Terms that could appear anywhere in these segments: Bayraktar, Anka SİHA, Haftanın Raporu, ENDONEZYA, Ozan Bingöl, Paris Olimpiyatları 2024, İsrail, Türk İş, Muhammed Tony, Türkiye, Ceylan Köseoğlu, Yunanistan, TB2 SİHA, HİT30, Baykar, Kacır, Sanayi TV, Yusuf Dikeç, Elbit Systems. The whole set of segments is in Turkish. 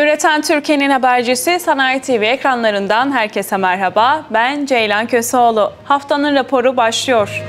Üreten Türkiye'nin habercisi Sanayi TV ekranlarından herkese merhaba. Ben Ceylan Köseoğlu. Haftanın raporu başlıyor.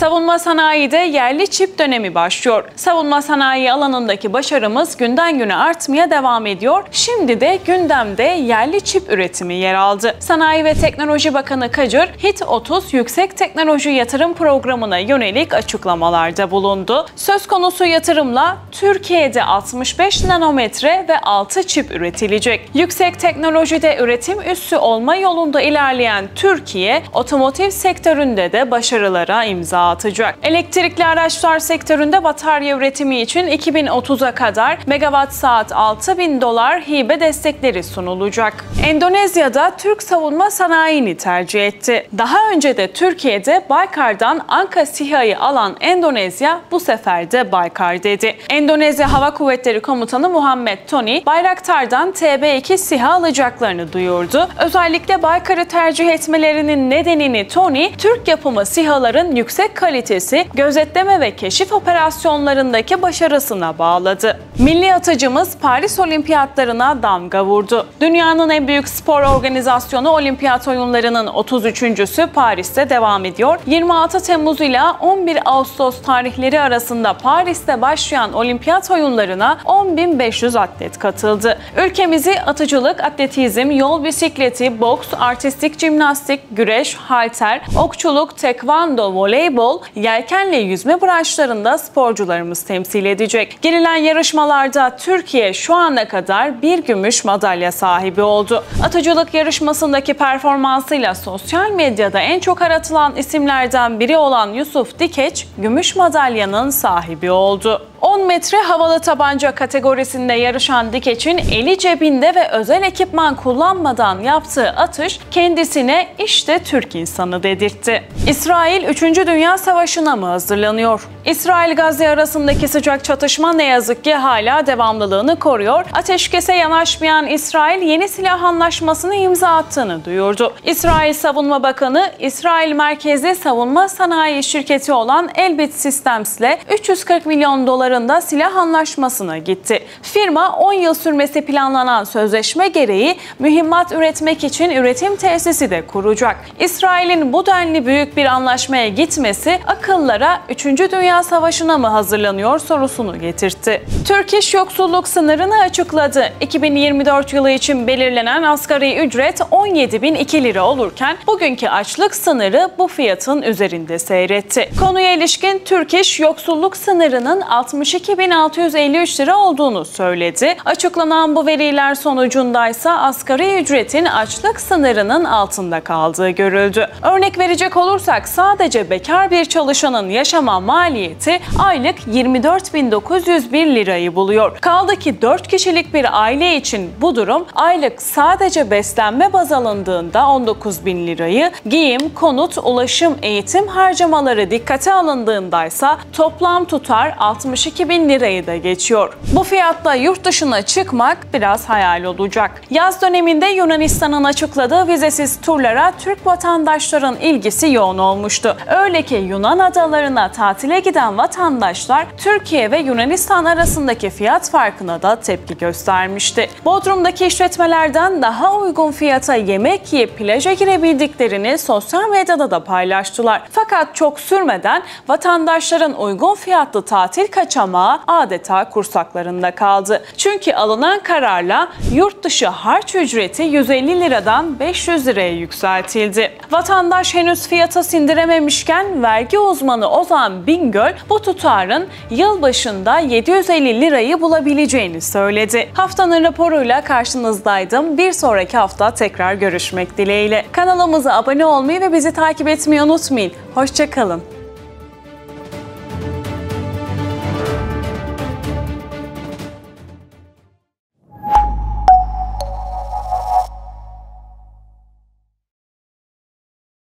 Savunma sanayide yerli çip dönemi başlıyor. Savunma sanayi alanındaki başarımız günden güne artmaya devam ediyor. Şimdi de gündemde yerli çip üretimi yer aldı. Sanayi ve Teknoloji Bakanı Kacır, HİT30 Yüksek Teknoloji Yatırım Programı'na yönelik açıklamalarda bulundu. Söz konusu yatırımla Türkiye'de 65 nanometre ve 6 çip üretilecek. Yüksek teknolojide üretim üssü olma yolunda ilerleyen Türkiye, otomotiv sektöründe de başarılara imza atacak. Elektrikli araçlar sektöründe batarya üretimi için 2030'a kadar megawatt saat $6.000 hibe destekleri sunulacak. Endonezya'da Türk savunma sanayini tercih etti. Daha önce de Türkiye'de Baykar'dan Anka SİHA'yı alan Endonezya bu sefer de Baykar dedi. Endonezya Hava Kuvvetleri Komutanı Muhammed Tony, Bayraktar'dan TB2 SİHA alacaklarını duyurdu. Özellikle Baykar'ı tercih etmelerinin nedenini Tony, Türk yapımı SİHA'ların yüksek kalitesi, gözetleme ve keşif operasyonlarındaki başarısına bağladı. Milli atıcımız Paris Olimpiyatlarına damga vurdu. Dünyanın en büyük spor organizasyonu Olimpiyat Oyunları'nın 33.sü Paris'te devam ediyor. 26 Temmuz ile 11 Ağustos tarihleri arasında Paris'te başlayan Olimpiyat Oyunlarına 10.500 atlet katıldı. Ülkemizi atıcılık, atletizm, yol bisikleti, boks, artistik jimnastik, güreş, halter, okçuluk, tekvando, voleybol, yelkenle yüzme branşlarında sporcularımız temsil edecek. Girilen yarışmalarda Türkiye şu ana kadar bir gümüş madalya sahibi oldu. Atıcılık yarışmasındaki performansıyla sosyal medyada en çok aratılan isimlerden biri olan Yusuf Dikeç, gümüş madalyanın sahibi oldu. 10 metre havalı tabanca kategorisinde yarışan Dikeç'in eli cebinde ve özel ekipman kullanmadan yaptığı atış kendisine işte Türk insanı dedirtti. İsrail 3. Dünya Savaşı'na mı hazırlanıyor? İsrail-Gazze arasındaki sıcak çatışma ne yazık ki hala devamlılığını koruyor. Ateşkese yanaşmayan İsrail yeni silah anlaşmasını imza attığını duyurdu. İsrail Savunma Bakanı, İsrail merkezli savunma sanayi şirketi olan Elbit Systems ile $340 milyon silah anlaşmasına gitti. Firma 10 yıl sürmesi planlanan sözleşme gereği mühimmat üretmek için üretim tesisi de kuracak. İsrail'in bu denli büyük bir anlaşmaya gitmesi akıllara 3. Dünya Savaşı'na mı hazırlanıyor sorusunu getirtti. Türk İş yoksulluk sınırını açıkladı. 2024 yılı için belirlenen asgari ücret 17.002 lira olurken bugünkü açlık sınırı bu fiyatın üzerinde seyretti. Konuya ilişkin Türk İş yoksulluk sınırının 62.653 lira olduğunu söyledi. Açıklanan bu veriler sonucundaysa asgari ücretin açlık sınırının altında kaldığı görüldü. Örnek verecek olursak sadece bekar bir çalışanın yaşama maliyeti aylık 24.901 lirayı buluyor. Kaldı ki 4 kişilik bir aile için bu durum aylık sadece beslenme baz alındığında 19.000 lirayı, giyim, konut, ulaşım, eğitim harcamaları dikkate alındığındaysa toplam tutar 62.000 lirayı da geçiyor. Bu fiyatla yurt dışına çıkmak biraz hayal olacak. Yaz döneminde Yunanistan'ın açıkladığı vizesiz turlara Türk vatandaşların ilgisi yoğun olmuştu. Öyle ki Yunan adalarına tatile giden vatandaşlar Türkiye ve Yunanistan arasındaki fiyat farkına da tepki göstermişti. Bodrum'daki işletmelerden daha uygun fiyata yemek yiyip plaja girebildiklerini sosyal medyada da paylaştılar. Fakat çok sürmeden vatandaşların uygun fiyatlı tatil kaçamağı adeta kursaklarında kaldı. Çünkü alınan kararla yurt dışı harç ücreti 150 liradan 500 liraya yükseltildi. Vatandaş henüz fiyata sindirememişken vergi uzmanı Ozan Bingöl bu tutarın yılbaşında 750 lirayı bulabileceğini söyledi. Haftanın raporuyla karşınızdaydım. Bir sonraki hafta tekrar görüşmek dileğiyle. Kanalımıza abone olmayı ve bizi takip etmeyi unutmayın. Hoşça kalın.